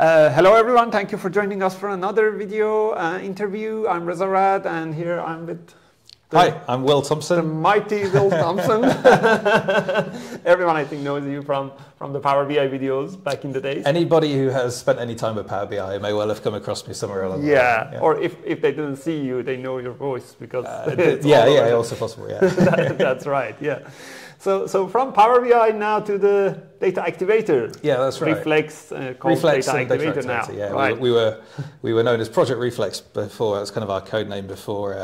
Hello everyone, thank you for joining us for another video interview. I'm Reza Rad, and here I'm with... Hi, I'm Will Thompson. The mighty Will Thompson. Everyone I think knows you from the Power BI videos back in the days. Anybody who has spent any time with Power BI may well have come across me somewhere along the way. Yeah, or if they didn't see you, they know your voice because... yeah, also possible, yeah. that's right, yeah. So from Power BI now to the Data Activator. Yeah, that's right. Reflex, called Data Activator now. Yeah, right. we were known as Project Reflex before. That was kind of our code name before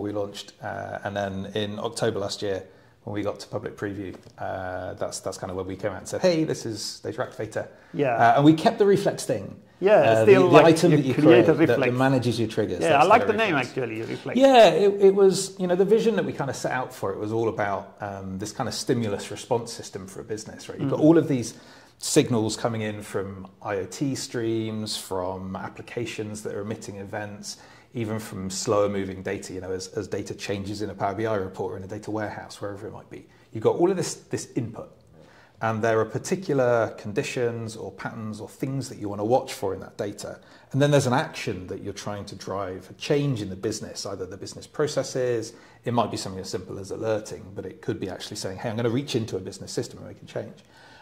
we launched. And then in October last year, when we got to public preview, that's kind of where we came out and said, hey, this is Data Activator. Yeah. And we kept the Reflex thing. Yeah, still the item that you create that manages your triggers. Yeah, I like the name actually, Reflex. Yeah, it was, you know, the vision that we kind of set out for it was all about this kind of stimulus response system for a business, right? You've got all of these signals coming in from IoT streams, from applications that are emitting events, even from slower moving data, you know, as data changes in a Power BI report or in a data warehouse, wherever it might be. You've got all of this input. And there are particular conditions or patterns or things that you want to watch for in that data. And then there's an action that you're trying to drive, a change in the business, either the business processes. It might be something as simple as alerting, but it could be actually saying, hey, I'm going to reach into a business system and make a change.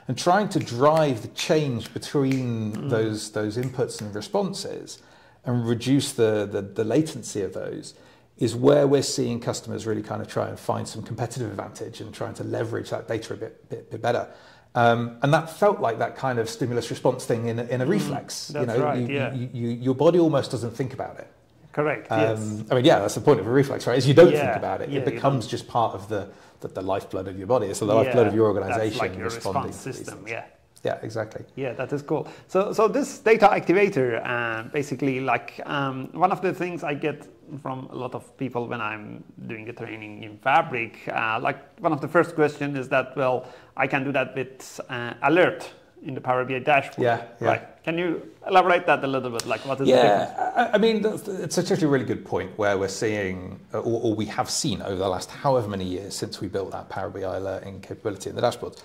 And trying to drive the change between those inputs and responses and reduce the latency of those is where we're seeing customers really kind of try and find some competitive advantage and trying to leverage that data a bit better. And that felt like that kind of stimulus response thing in a reflex. That's right, yeah. Your body almost doesn't think about it. Correct, yes. I mean, yeah, that's the point of a reflex, right? Is you don't think about it. Yeah, it becomes just part of the lifeblood of your body. It's the lifeblood of your organization. That's like your response system, yeah. Yeah, exactly. Yeah, that is cool. So this Data Activator, basically, like one of the things I get from a lot of people when I'm doing a training in Fabric, like one of the first questions is that, well, I can do that with alert in the Power BI dashboard. Yeah, yeah. Right. Can you elaborate that a little bit? Like, what is the difference? I mean, it's actually a really good point where we're seeing, or we have seen over the last however many years since we built that Power BI alerting capability in the dashboards.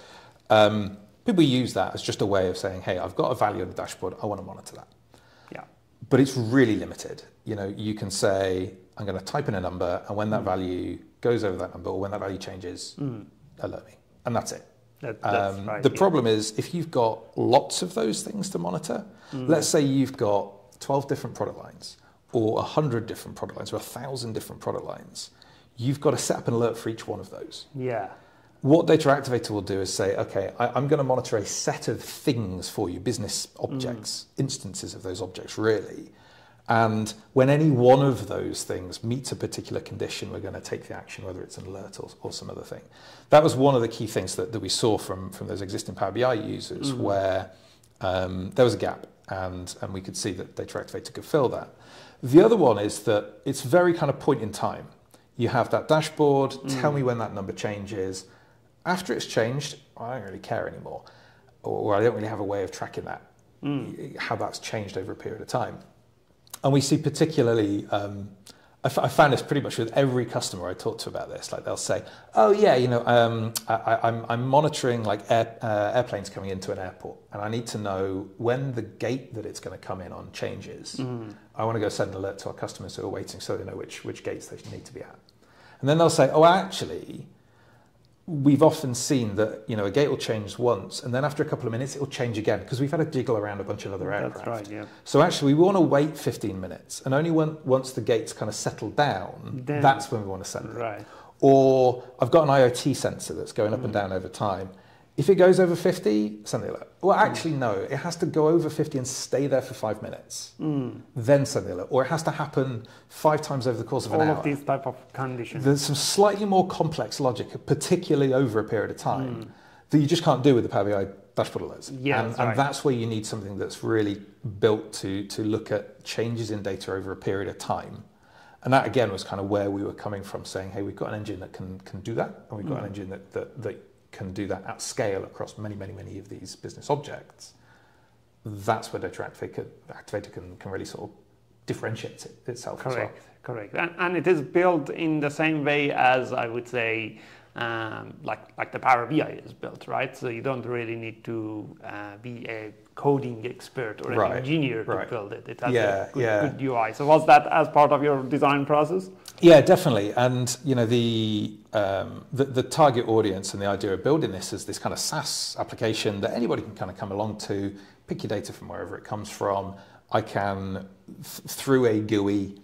People use that as just a way of saying, hey, I've got a value on the dashboard, I want to monitor that. Yeah. But it's really limited. You know, you can say, I'm going to type in a number, and when that value goes over that number, or when that value changes, alert me. And that's it. That's right, the problem is, if you've got lots of those things to monitor, let's say you've got 12 different product lines, or 100 different product lines, or 1,000 different product lines, you've got to set up an alert for each one of those. Yeah. What Data Activator will do is say, okay, I'm going to monitor a set of things for you, business objects, instances of those objects, really. And when any one of those things meets a particular condition, we're going to take the action, whether it's an alert or some other thing. That was one of the key things that we saw from those existing Power BI users, where there was a gap, and we could see that Data Activator could fill that. The other one is that it's very kind of point in time. You have that dashboard, tell me when that number changes. After it's changed, I don't really care anymore, or I don't really have a way of tracking that, how that's changed over a period of time. And we see particularly, I found this pretty much with every customer I talk to about this, like they'll say, oh yeah, you know, I'm monitoring like airplanes coming into an airport, and I need to know when the gate that it's going to come in on changes. I want to go send an alert to our customers who are waiting so they know which gates they need to be at. And then they'll say, oh, actually, we've often seen that, you know, a gate will change once, and then after a couple of minutes, it will change again because we've had a jiggle around a bunch of other aircraft. That's right, yeah. So actually, we want to wait 15 minutes, and only once the gate's kind of settled down, then, that's when we want to send it. Right. Or I've got an IoT sensor that's going up and down over time. If it goes over 50, send the alert. Well, actually, no, it has to go over 50 and stay there for 5 minutes, then send the alert. Or it has to happen 5 times over the course of an hour. All of these type of conditions. There's some slightly more complex logic, particularly over a period of time, that you just can't do with the Power BI dashboard alerts. Yeah, and that's where you need something that's really built to look at changes in data over a period of time. And that, again, was kind of where we were coming from, saying, hey, we've got an engine that can do that, and we've got an engine that can do that at scale across many, many, many of these business objects. That's where Data Activator can really sort of differentiate itself. Correct, as well. Correct. And it is built in the same way as, I would say, like the Power BI is built, right? So you don't really need to be a coding expert or an engineer to build it. It has a good UI. So was that as part of your design process? Yeah, definitely. And you know, the target audience and the idea of building this is this kind of SaaS application that anybody can kind of come along to, pick your data from wherever it comes from. I can, through a GUI,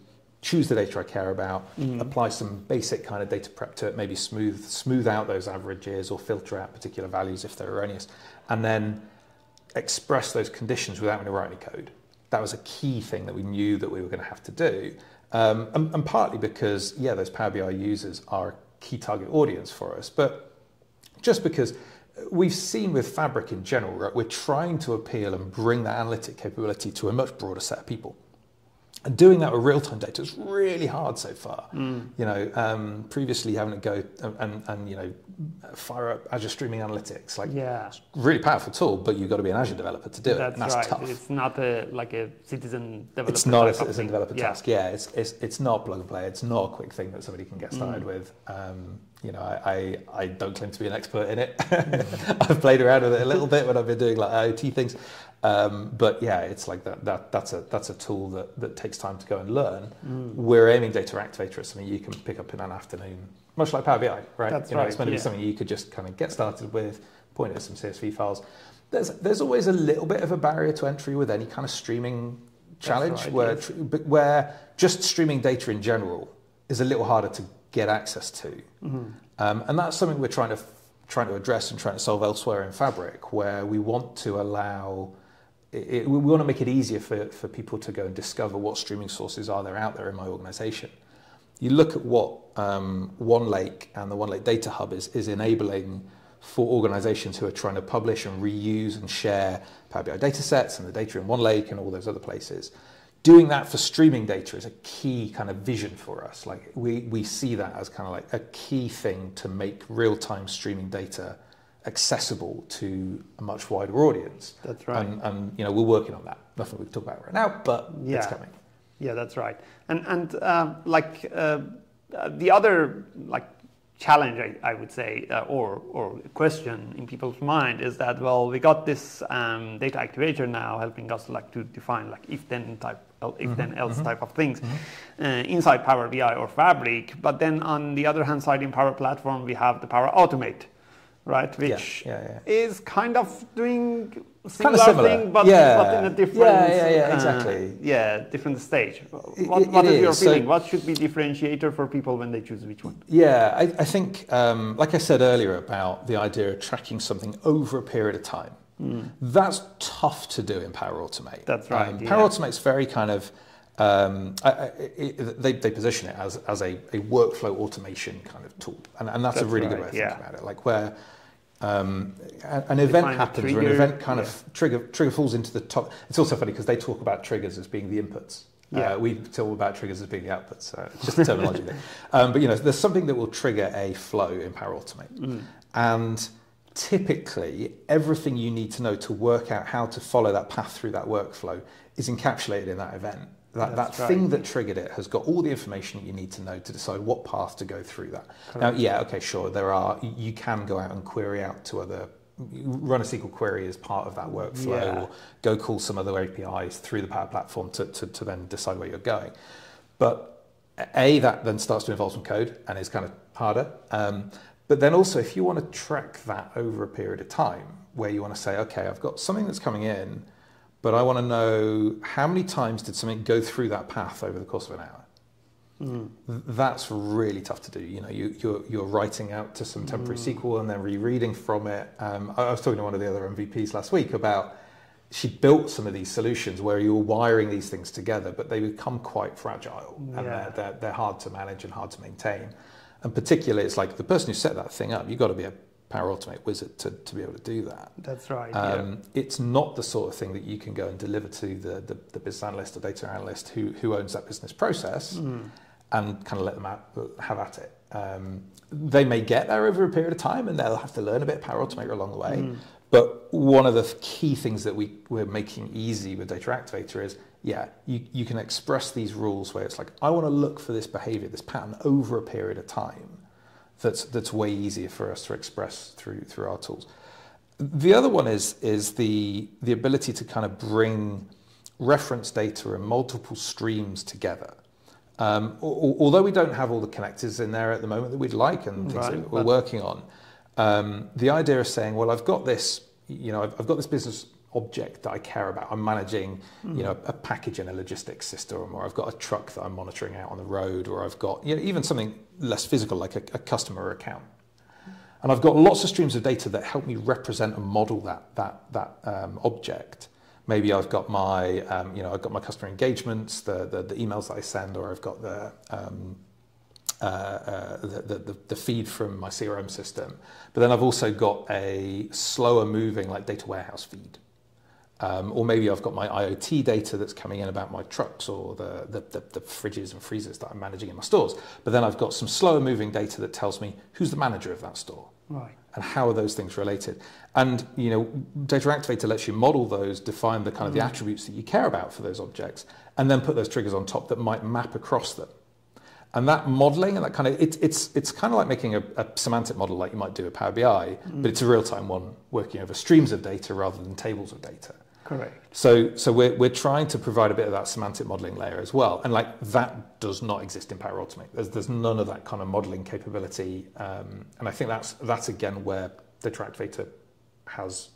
choose the data I care about, apply some basic kind of data prep to it, maybe smooth out those averages or filter out particular values if they're erroneous, and then express those conditions without having to write any code. That was a key thing that we knew that we were going to have to do. And partly because, yeah, those Power BI users are a key target audience for us, but just because we've seen with Fabric in general, right, we're trying to appeal and bring that analytic capability to a much broader set of people. And doing that with real-time data is really hard so far. You know, previously having to go and you know, fire up Azure Streaming Analytics, like it's a really powerful tool, but you've got to be an Azure developer to do it. And that's tough. It's not a like a citizen developer. It's not a citizen developer task. Yeah, it's not plug and play. It's not a quick thing that somebody can get started with. You know, I don't claim to be an expert in it. I've played around with it a little bit when I've been doing like IoT things, but yeah, it's like that's a tool that takes time to go and learn. We're aiming Data Activator at something you can pick up in an afternoon, much like Power BI, right? That's you know, it's meant to be something you could just kind of get started with, point at some CSV files. There's always a little bit of a barrier to entry with any kind of streaming challenge, where just streaming data in general is a little harder to get access to. And that's something we're trying to address and trying to solve elsewhere in Fabric, where we want to allow, we want to make it easier for people to go and discover what streaming sources are there out there in my organization. You look at what OneLake and the OneLake Data Hub is enabling for organizations who are trying to publish and reuse and share Power BI data sets and the data in OneLake and all those other places. Doing that for streaming data is a key kind of vision for us. Like we see that as kind of like a key thing to make real-time streaming data accessible to a much wider audience. That's right. And you know, we're working on that. Nothing we can talk about right now, but it's coming. Yeah, that's right. And the other like challenge I would say or question in people's mind is that, well, we got this Data Activator now helping us like to define like if then else type of things inside Power BI or Fabric, but then on the other hand side in Power Platform we have the Power Automate, right, which is kind of doing similar thing, but in a different different stage. What is your feeling? So, what should be differentiator for people when they choose which one? Yeah, I think, like I said earlier about the idea of tracking something over a period of time, that's tough to do in Power Automate. That's right. Power Automate's very kind of, they position it as a workflow automation kind of tool, and that's a really good way to think about it. Like where an event happens, or an event kind of trigger falls into the top. It's also funny because they talk about triggers as being the inputs. We talk about triggers as being the outputs. So it's just a terminology thing. But you know, there's something that will trigger a flow in Power Automate, and typically everything you need to know to work out how to follow that path through that workflow is encapsulated in that event. That thing that triggered it has got all the information you need to know to decide what path to go through that. Correct. Now, you can go out and query out to other, run a SQL query as part of that workflow, or go call some other APIs through the Power Platform to then decide where you're going. But that then starts to involve some code and is kind of harder. But then also, if you want to track that over a period of time, where you want to say, okay, I've got something that's coming in, but I want to know how many times did something go through that path over the course of an hour. That's really tough to do. You know, you're writing out to some temporary SQL and then rereading from it. I was talking to one of the other MVPs last week about, she built some of these solutions where you were wiring these things together, but they become quite fragile and they're hard to manage and hard to maintain. And particularly, it's like the person who set that thing up, you've got to be a Power Automate wizard to be able to do that. That's right. It's not the sort of thing that you can go and deliver to the business analyst or data analyst who owns that business process and kind of let them have at it. They may get there over a period of time and they'll have to learn a bit of Power Automate along the way. But one of the key things that we're making easy with Data Activator is, you can express these rules where it's like, I want to look for this behavior, this pattern over a period of time. that's way easier for us to express through our tools. The other one is the ability to kind of bring reference data and multiple streams together. Although we don't have all the connectors in there at the moment that we'd like and things that we're working on, the idea of saying, well, I've got this, you know, I've got this business object that I care about. I'm managing, you know, a package in a logistics system, or I've got a truck that I'm monitoring out on the road, or I've got, you know, even something less physical like a customer account. And I've got lots of streams of data that help me represent and model that object. Maybe I've got my, you know, I've got my customer engagements, the emails that I send, or I've got the feed from my CRM system. But then I've also got a slower moving like data warehouse feed. Or maybe I've got my IoT data that's coming in about my trucks or the fridges and freezers that I'm managing in my stores. But then I've got some slower moving data that tells me who's the manager of that store. Right. And how are those things related? And, you know, Data Activator lets you model those, define the kind of the attributes that you care about for those objects, and then put those triggers on top that might map across them. And that modeling and that kind of, it's kind of like making a semantic model like you might do with Power BI, but it's a real-time one working over streams of data rather than tables of data. Correct. So we're trying to provide a bit of that semantic modeling layer as well. And like that does not exist in Power Automate. There's none of that kind of modeling capability. And I think that's again where Data Activator has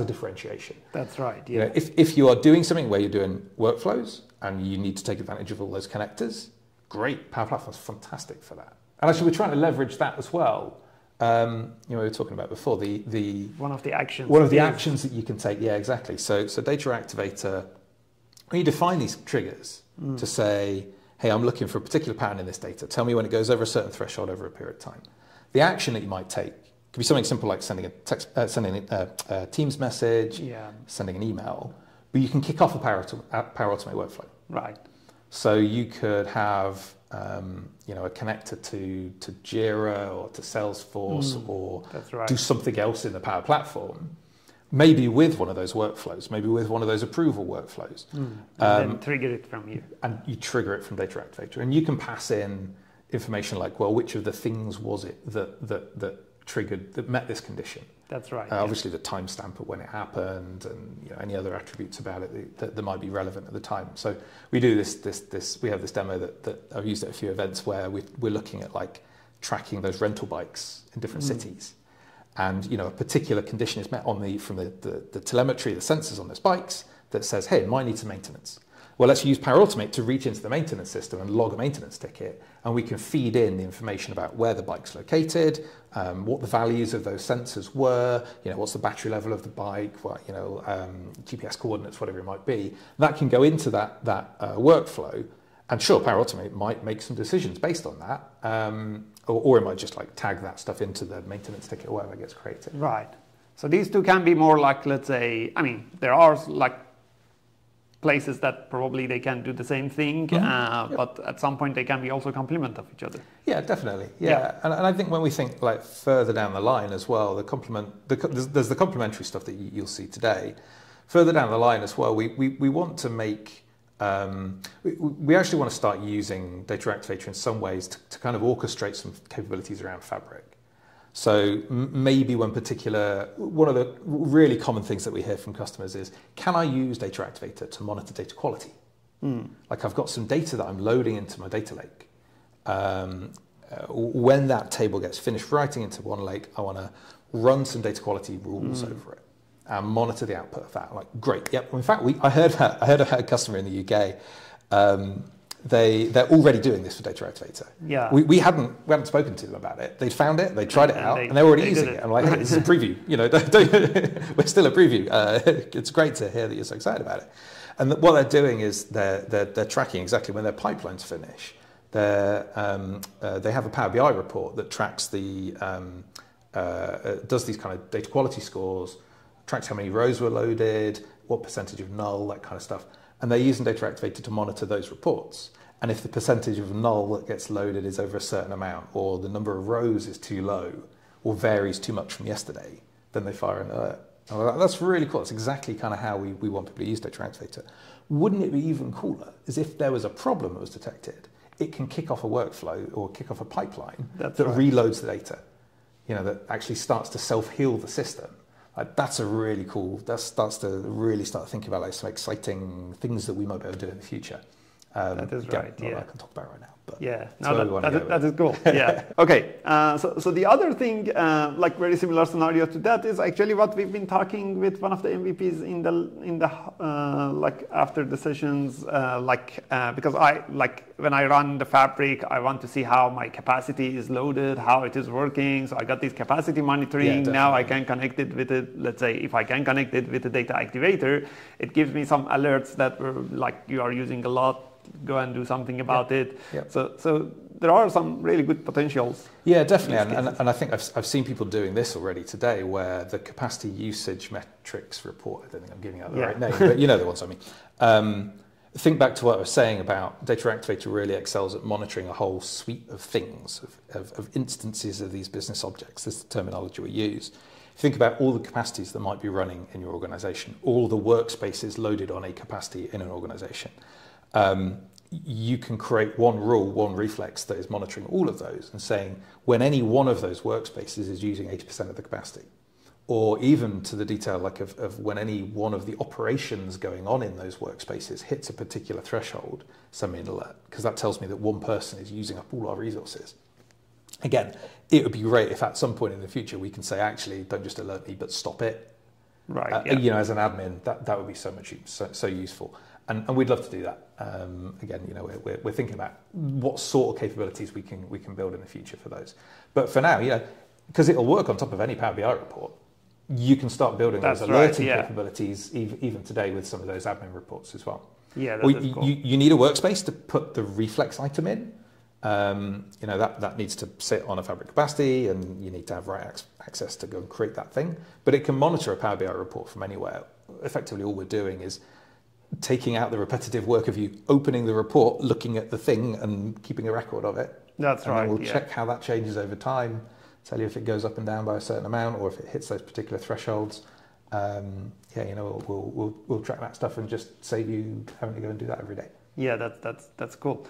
a differentiation. That's right. Yeah. You know, if you are doing something where you're doing workflows and you need to take advantage of all those connectors, great. Power Platform is fantastic for that. And actually we're trying to leverage that as well. You know, we were talking about before the one of the actions that you can take. Yeah, exactly. So Data Activator, when you define these triggers to say, hey, I'm looking for a particular pattern in this data. Tell me when it goes over a certain threshold over a period of time. The action that you might take could be something simple like sending a text, sending a Teams message, sending an email. But you can kick off a Power Automate workflow. Right. So you could have you know, a connector to Jira or to Salesforce or do something else in the Power Platform, maybe with one of those workflows, maybe with one of those approval workflows. And then trigger it from here. And you trigger it from Data Activator. And you can pass in information like, well, which of the things was it that triggered, that met this condition? That's right. Obviously the timestamp of when it happened and, you know, any other attributes about it that might be relevant at the time. So we do this we have this demo that I've used at a few events where we're looking at like tracking those rental bikes in different cities. And, you know, a particular condition is met from the telemetry, the sensors on those bikes that says, hey, it might need some maintenance. Well, let's use Power Automate to reach into the maintenance system and log a maintenance ticket, and we can feed in the information about where the bike's located, what the values of those sensors were, you know, what's the battery level of the bike, what, you know, GPS coordinates, whatever it might be. That can go into that workflow, and sure, Power Automate might make some decisions based on that, or it might just like tag that stuff into the maintenance ticket or whatever gets created. Right. So these two can be more like, let's say, I mean, there are like places that probably they can do the same thing, but at some point they can be also complement of each other. Yeah, definitely. Yeah, And I think when we think like further down the line as well, there's the complementary stuff that you'll see today. Further down the line as well, we want to make we actually want to start using Data Activator in some ways to kind of orchestrate some capabilities around Fabric. So maybe one of the really common things that we hear from customers is, can I use Data Activator to monitor data quality? Like I've got some data that I'm loading into my data lake. When that table gets finished writing into OneLake, I want to run some data quality rules over it and monitor the output of that. I'm like, great, yep. In fact, I heard a customer in the UK. They're already doing this for Data Activator. Yeah. We hadn't spoken to them about it. They'd found it, they tried it out, and they're already using it. I'm like, hey, this is a preview. You know, we're still a preview. It's great to hear that you're so excited about it. And what they're doing is they're tracking exactly when their pipelines finish. They have a Power BI report that tracks does these kind of data quality scores, tracks how many rows were loaded, what percentage of null, that kind of stuff. And they're using Data Activator to monitor those reports. And if the percentage of null that gets loaded is over a certain amount, or the number of rows is too low, or varies too much from yesterday, then they fire an alert. That's really cool. That's exactly kind of how we want people to use Data Activator. Wouldn't it be even cooler is if there was a problem that was detected, it can kick off a workflow or kick off a pipeline that reloads the data, you know, that actually starts to self-heal the system. Like, that's a really cool, that starts to really start thinking about like some exciting things that we might be able to do in the future. That is right, yeah. Not that I can talk about right now, but yeah, no, that is cool. Yeah. Okay, so the other thing, like very similar scenario to that, is actually what we've been talking with one of the MVPs in the like after the sessions, because when I run the Fabric, I want to see how my capacity is loaded, how it is working. So I got this capacity monitoring. Yeah, now I can connect it with it. Let's say if I can connect it with the Data Activator, it gives me some alerts that were like, you are using a lot. Go and do something about it. Yep. So there are some really good potentials. Yeah, definitely. And I think I've seen people doing this already today, where the capacity usage metrics report, I don't think I'm giving out the right name, but you know the ones I mean. Think back to what I was saying about Data Activator really excels at monitoring a whole suite of things, of instances of these business objects. This is the terminology we use. Think about all the capacities that might be running in your organization, all the workspaces loaded on a capacity in an organization. You can create one rule, one reflex that is monitoring all of those and saying when any one of those workspaces is using 80% of the capacity, or even to the detail like of when any one of the operations going on in those workspaces hits a particular threshold, send me an alert, because that tells me that one person is using up all our resources. Again, it would be great if at some point in the future we can say, actually, don't just alert me, but stop it. Right. You know, as an admin, that would be so much so useful. And we'd love to do that. Again, you know, we're thinking about what sort of capabilities we can build in the future for those. But for now, you know, because it'll work on top of any Power BI report, you can start building those alerting capabilities even today with some of those admin reports as well. Yeah, that's cool. You need a workspace to put the reflex item in. You know, that needs to sit on a Fabric capacity, and you need to have right access to go and create that thing. But it can monitor a Power BI report from anywhere. Effectively, all we're doing is taking out the repetitive work of you opening the report, looking at the thing and keeping a record of it. That's right. And we'll check how that changes over time, tell you if it goes up and down by a certain amount or if it hits those particular thresholds. Yeah, you know, we'll track that stuff and just save you having to go and do that every day. Yeah, that's cool.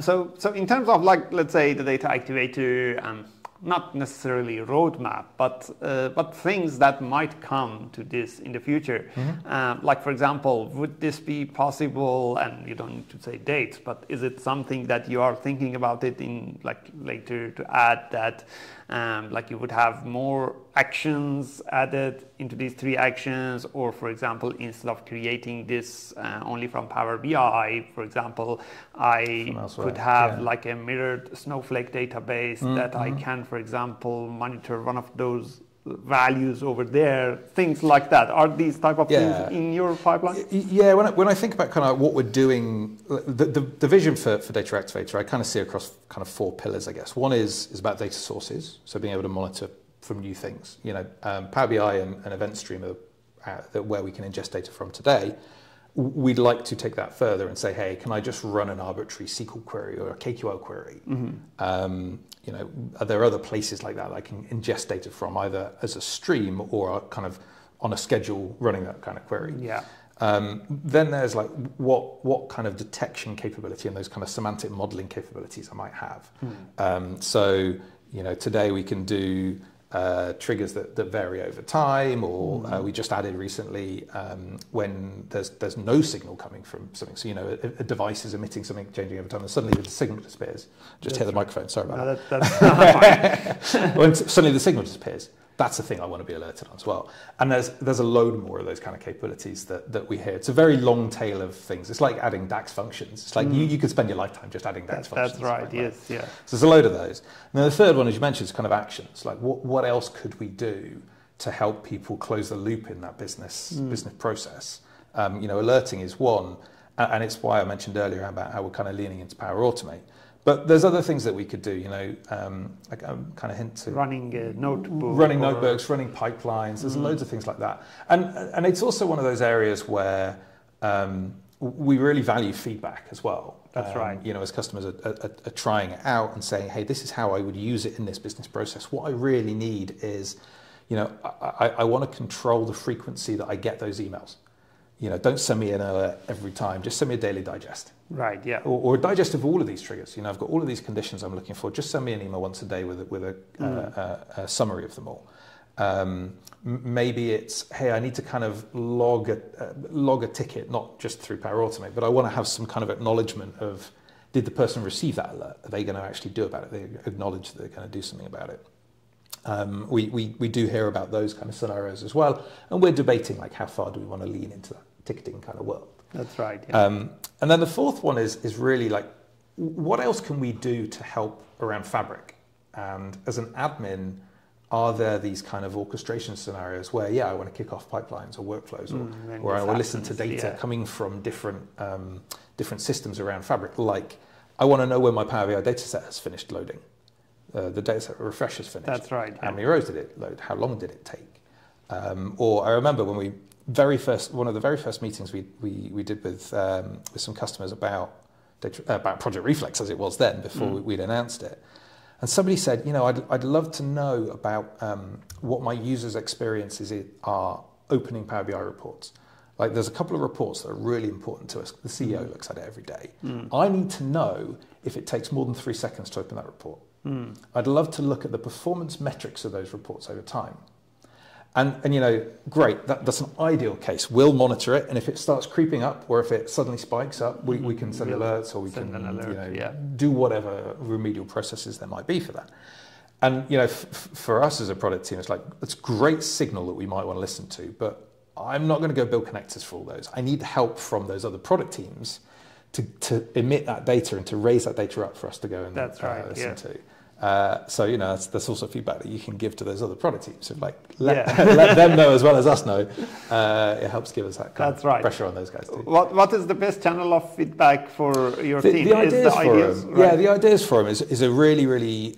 So in terms of like, let's say the Data Activator, not necessarily roadmap, but things that might come to this in the future. Mm-hmm. Like, for example, would this be possible? And you don't need to say dates, but is it something that you are thinking about it in like later to add that, like you would have more actions added into these three actions, or for example, instead of creating this only from Power BI, for example, I could have like a mirrored Snowflake database that I can, for example, monitor one of those values over there, things like that. Are these type of things in your pipeline? Yeah, when I think about kind of what we're doing, the vision for Data Activator, I kind of see across kind of four pillars, I guess. One is about data sources, so being able to monitor from new things. You know, Power BI and Event Stream where we can ingest data from today. We'd like to take that further and say, hey, can I just run an arbitrary SQL query or a KQL query? Mm-hmm. You know, are there other places like that I can ingest data from, either as a stream or kind of on a schedule running that kind of query? Yeah. Then there's like what kind of detection capability and those kind of semantic modeling capabilities I might have. Mm-hmm. So, you know, today we can do triggers that vary over time, or we just added recently when there's no signal coming from something. So, you know, a device is emitting something, changing over time, and suddenly the signal disappears. Just hit the microphone, sorry about that. When suddenly the signal disappears, that's the thing I want to be alerted on as well. And there's a load more of those kind of capabilities that we hear. It's a very long tail of things. It's like adding DAX functions. It's like you could spend your lifetime just adding DAX functions. That's right, yes, yeah. So there's a load of those. And then the third one, as you mentioned, is kind of actions. Like what else could we do to help people close the loop in that business process? You know, alerting is one, and it's why I mentioned earlier about how we're kind of leaning into Power Automate. But there's other things that we could do, you know, like I'm kind of hint to running notebooks, running pipelines. There's loads of things like that, and it's also one of those areas where we really value feedback as well. That's right. You know, as customers are trying it out and saying, hey, this is how I would use it in this business process. What I really need is, you know, I want to control the frequency that I get those emails. you know, don't send me an alert every time, just send me a daily digest. Right, yeah. Or a digest of all of these triggers. You know, I've got all of these conditions I'm looking for, just send me an email once a day with a summary of them all. Maybe it's, hey, I need to kind of log a ticket, not just through Power Automate, but I want to have some kind of acknowledgement of, did the person receive that alert? Are they going to actually do about it? They acknowledge that they're going to do something about it. We do hear about those kind of scenarios as well. And we're debating, like, how far do we want to lean into that ticketing kind of world? That's right. Yeah. And then the fourth one is really like, what else can we do to help around Fabric? And as an admin, are there these kind of orchestration scenarios where, yeah, I want to kick off pipelines or workflows, or I will listen to data coming from different, different systems around Fabric? Like, I want to know when my Power BI dataset has finished loading. The dataset refresh is finished. That's right. How many rows did it load? How long did it take? Or I remember when we one of the very first meetings we did with some customers about Project Reflex, as it was then, before we'd announced it, and somebody said, you know, I'd love to know about what my users' experiences are opening Power BI reports. Like, there's a couple of reports that are really important to us. The CEO looks at it every day. I need to know if it takes more than 3 seconds to open that report. I'd love to look at the performance metrics of those reports over time. And you know, great, that's an ideal case. We'll monitor it, and if it starts creeping up or if it suddenly spikes up, we can send alerts, or we can do whatever remedial processes there might be for that. And you know, for us as a product team, it's like, it's a great signal that we might want to listen to, but I'm not going to go build connectors for all those. I need help from those other product teams to emit that data and to raise that data up for us to go and listen to. So, you know, that's also feedback that you can give to those other product teams. So, like, let them know as well as us know. It helps give us that kind of pressure on those guys too. What is the best channel of feedback for your team? The ideas forum. Right? Yeah, the ideas forum is a really, really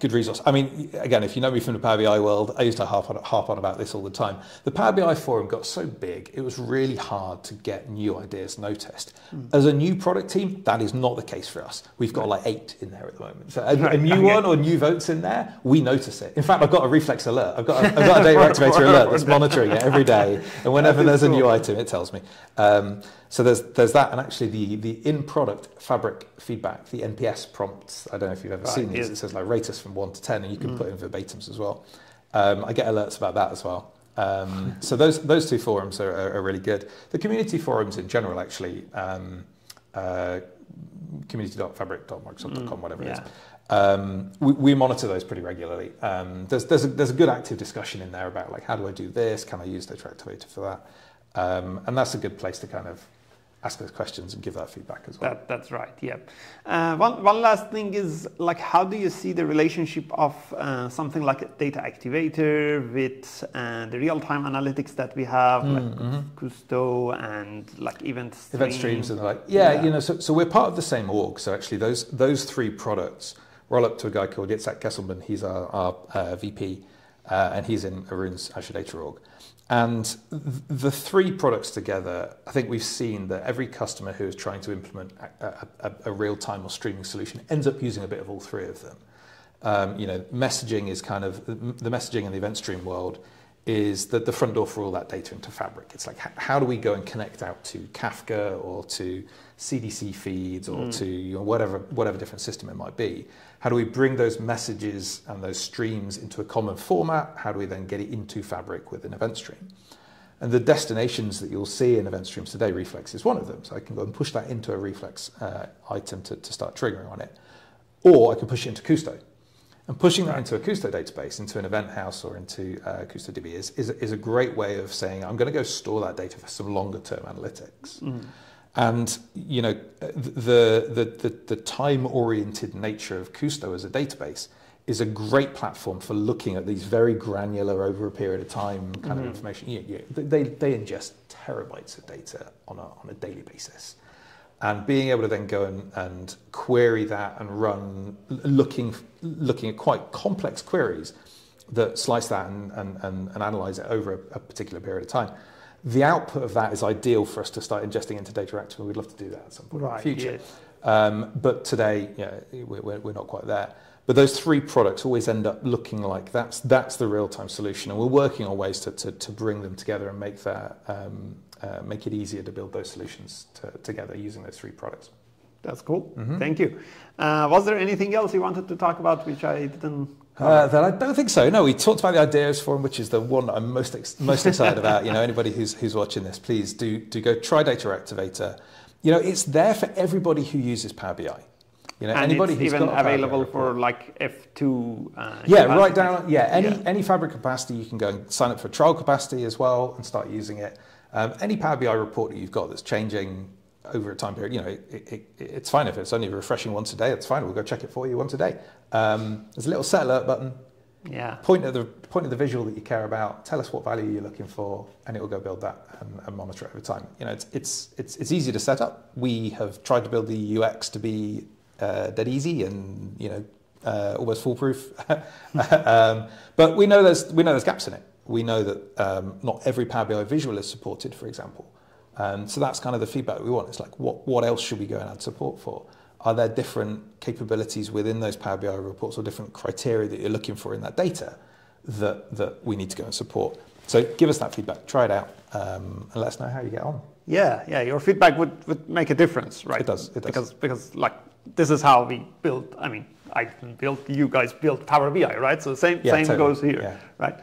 good resource. I mean, again, if you know me from the Power BI world, I used to harp on about this all the time. The Power BI forum got so big, it was really hard to get new ideas noticed. As a new product team, that is not the case for us. We've got like 8 in there at the moment. So a new one or new votes in there, we notice it. In fact, I've got a reflex alert. I've got a Data Activator alert that's monitoring it every day. And whenever there's a new item, it tells me. So there's that. And actually the in-product Fabric feedback, the NPS prompts, I don't know if you've ever seen these. It says like, rate us from 1 to 10, and you can put in verbatims as well. I get alerts about that as well. So those two forums are really good. The community forums in general, actually, community.fabric.microsoft.com, whatever it is. We monitor those pretty regularly. There's a good active discussion in there about, like, how do I do this? Can I use Data Activator for that? And that's a good place to kind of ask those questions and give that feedback as well. That's right, yeah. One last thing is, like, how do you see the relationship of something like a Data Activator with the real-time analytics that we have, like Kusto and like event streams and like, you know, so we're part of the same org. So actually those three products roll up to a guy called Yitzhak Kesselman. He's our VP, and he's in Arun's Azure Data org. And the three products together, I think we've seen that every customer who is trying to implement a real-time or streaming solution ends up using a bit of all three of them. You know, messaging is kind of, the messaging in the event stream world is the front door for all that data into Fabric. It's like, how do we go and connect out to Kafka or to CDC feeds or to, you know, whatever different system it might be? How do we bring those messages and those streams into a common format? How do we then get it into Fabric with an event stream? And the destinations that you'll see in event streams today, Reflex is one of them. So I can go and push that into a Reflex item to start triggering on it. Or I can push it into Kusto. And pushing that into a Kusto database, into an event house or into Kusto DB is a great way of saying, I'm going to go store that data for some longer term analytics. And you know, the time oriented nature of Kusto as a database is a great platform for looking at these very granular over a period of time kind of information. They ingest terabytes of data on a daily basis. And being able to then go and query that and run, looking at quite complex queries that slice that and analyze it over a particular period of time. The output of that is ideal for us to start ingesting into Data Activator, and we'd love to do that at some point in the future. But today, we're not quite there. But those three products always end up looking like that's the real-time solution. And we're working on ways to bring them together and make that make it easier to build those solutions together using those three products. That's cool. Mm-hmm. Thank you. Was there anything else you wanted to talk about which I didn't cover? That I don't think so. No, we talked about the Ideas Forum, which is the one I'm most excited about. You know, anybody who's watching this, please do go try Data Activator. You know, it's there for everybody who uses Power BI. You know, and anybody who's even available for like F2. Yeah, right down. Yeah, any Fabric capacity, you can go and sign up for trial capacity as well and start using it. Any Power BI report that you've got that's changing over a time period, you know, it's fine if it's only refreshing once a day. It's fine. We'll go check it for you once a day. There's a little set alert button. Yeah. Point at the visual that you care about. Tell us what value you're looking for, and it will go build that and monitor it over time. You know, it's easy to set up. We have tried to build the UX to be dead easy and, you know, almost foolproof. But we know there's gaps in it. We know that not every Power BI visual is supported, for example. So that's kind of the feedback we want. It's like, what else should we go and add support for? Are there different capabilities within those Power BI reports or different criteria that you're looking for in that data that we need to go and support? So give us that feedback, try it out, and let us know how you get on. Yeah, your feedback would make a difference, right? It does. Because like, this is how we build, I mean, I built, you guys built Power BI, right? So same goes here, right?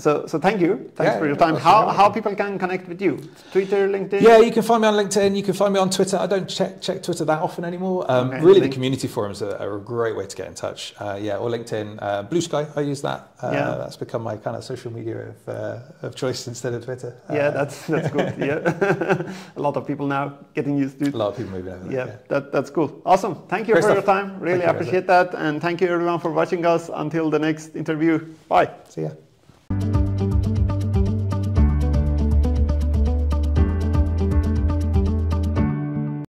So thank you. Thanks for your time. How people can connect with you? Twitter, LinkedIn? Yeah, you can find me on LinkedIn. You can find me on Twitter. I don't check Twitter that often anymore. Really, the community forums are a great way to get in touch. Yeah, or LinkedIn. Blue Sky, I use that. That's become my kind of social media of choice instead of Twitter. Yeah, that's good. Yeah, a lot of people now getting used to it. A lot of people moving over. Yeah, that's cool. Awesome. Thank you for your time. Really appreciate that, and thank you everyone for watching us. Until the next interview, bye. See ya.